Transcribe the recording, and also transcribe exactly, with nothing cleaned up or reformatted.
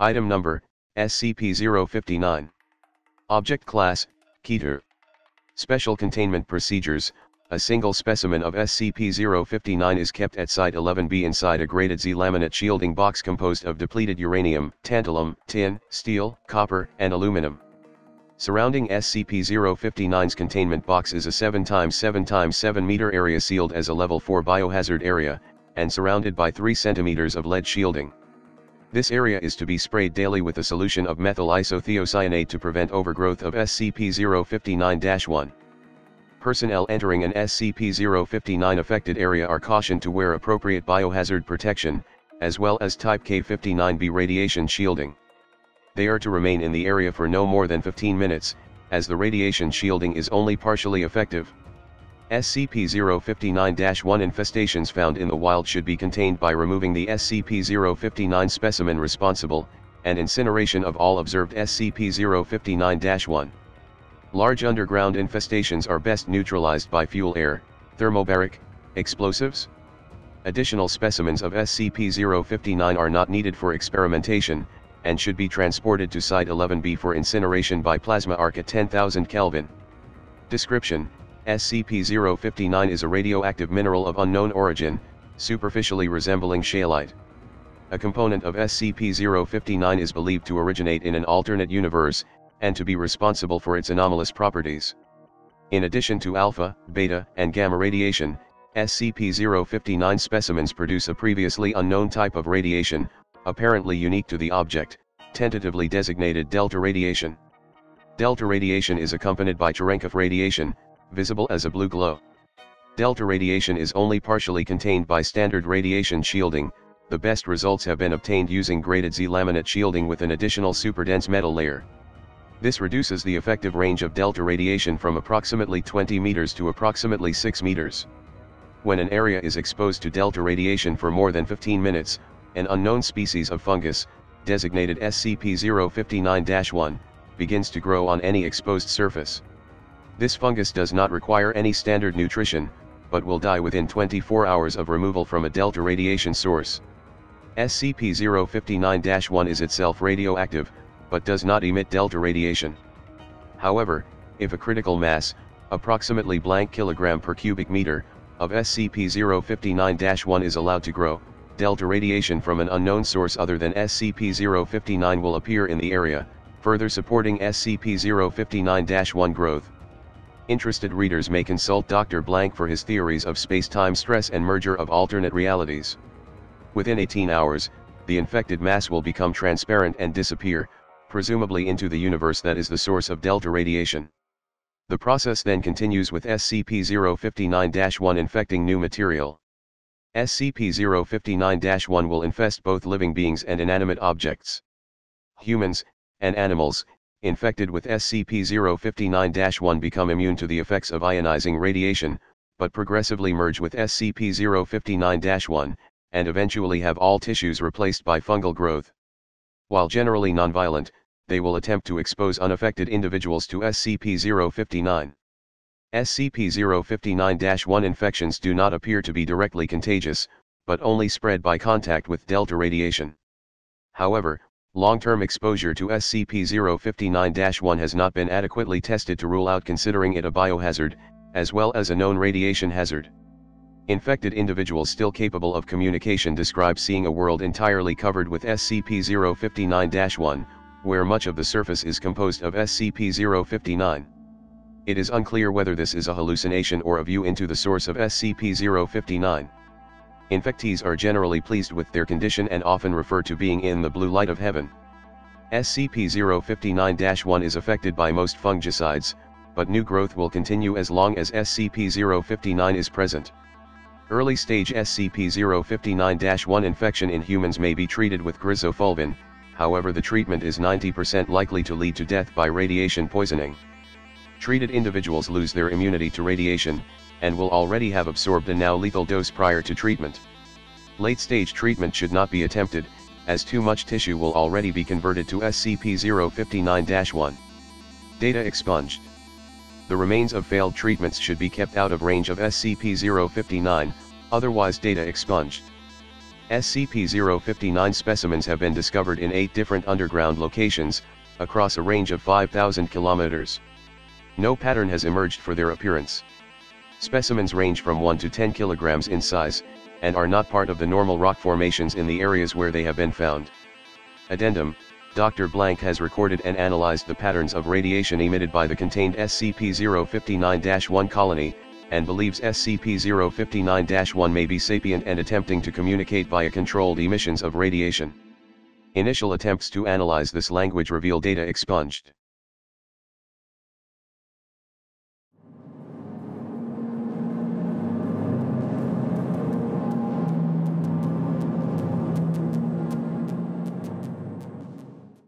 Item number, S C P zero five nine. Object class, Keter. Special containment procedures, a single specimen of S C P zero five nine is kept at Site eleven B inside a graded Z-laminate shielding box composed of depleted uranium, tantalum, tin, steel, copper, and aluminum. Surrounding S C P zero five nine's containment box is a seven by seven by seven meter area sealed as a level four biohazard area, and surrounded by three centimeters of lead shielding. This area is to be sprayed daily with a solution of methyl isothiocyanate to prevent overgrowth of S C P zero five nine dash one. Personnel entering an S C P zero five nine affected area are cautioned to wear appropriate biohazard protection, as well as Type K fifty-nine B radiation shielding. They are to remain in the area for no more than fifteen minutes, as the radiation shielding is only partially effective. S C P zero five nine dash one infestations found in the wild should be contained by removing the S C P zero five nine specimen responsible, and incineration of all observed S C P zero five nine dash one. Large underground infestations are best neutralized by fuel air, thermobaric, explosives. Additional specimens of S C P zero five nine are not needed for experimentation, and should be transported to Site eleven B for incineration by plasma arc at ten thousand Kelvin. Description: S C P zero five nine is a radioactive mineral of unknown origin, superficially resembling shaleite. A component of S C P zero five nine is believed to originate in an alternate universe, and to be responsible for its anomalous properties. In addition to alpha, beta, and gamma radiation, S C P zero five nine specimens produce a previously unknown type of radiation, apparently unique to the object, tentatively designated delta radiation. Delta radiation is accompanied by Cherenkov radiation, visible as a blue glow. Delta radiation is only partially contained by standard radiation shielding. The best results have been obtained using graded Z-laminate shielding with an additional superdense metal layer. This reduces the effective range of delta radiation from approximately twenty meters to approximately six meters. When an area is exposed to delta radiation for more than fifteen minutes, an unknown species of fungus, designated S C P zero five nine dash one, begins to grow on any exposed surface. This fungus does not require any standard nutrition, but will die within twenty-four hours of removal from a delta radiation source. S C P zero five nine dash one is itself radioactive, but does not emit delta radiation. However, if a critical mass, approximately blank kilogram per cubic meter, of S C P zero five nine dash one is allowed to grow, delta radiation from an unknown source other than S C P zero five nine will appear in the area, further supporting S C P zero five nine dash one growth. Interested readers may consult Doctor Blank for his theories of space-time stress and merger of alternate realities. Within eighteen hours, the infected mass will become transparent and disappear, presumably into the universe that is the source of delta radiation. The process then continues with S C P zero five nine dash one infecting new material. S C P zero five nine dash one will infest both living beings and inanimate objects. Humans, and animals, infected with S C P zero five nine dash one become immune to the effects of ionizing radiation, but progressively merge with S C P zero five nine dash one, and eventually have all tissues replaced by fungal growth. While generally nonviolent, they will attempt to expose unaffected individuals to S C P zero five nine. S C P zero five nine dash one infections do not appear to be directly contagious, but only spread by contact with delta radiation. However, long-term exposure to S C P zero five nine dash one has not been adequately tested to rule out considering it a biohazard, as well as a known radiation hazard. Infected individuals still capable of communication describe seeing a world entirely covered with S C P zero five nine dash one, where much of the surface is composed of S C P zero five nine. It is unclear whether this is a hallucination or a view into the source of S C P zero five nine. Infectees are generally pleased with their condition and often refer to being in the blue light of heaven. S C P zero five nine dash one is affected by most fungicides, but new growth will continue as long as S C P zero five nine is present. Early stage S C P zero five nine dash one infection in humans may be treated with griseofulvin, however the treatment is ninety percent likely to lead to death by radiation poisoning. Treated individuals lose their immunity to radiation, and will already have absorbed a now lethal dose prior to treatment. Late-stage treatment should not be attempted, as too much tissue will already be converted to S C P zero five nine dash one. Data expunged. The remains of failed treatments should be kept out of range of S C P zero five nine, otherwise data expunged. S C P zero five nine specimens have been discovered in eight different underground locations, across a range of five thousand kilometers. No pattern has emerged for their appearance. Specimens range from one to ten kilograms in size, and are not part of the normal rock formations in the areas where they have been found. Addendum: Doctor Blank has recorded and analyzed the patterns of radiation emitted by the contained S C P zero five nine dash one colony, and believes S C P zero five nine dash one may be sapient and attempting to communicate via controlled emissions of radiation. Initial attempts to analyze this language reveal data expunged.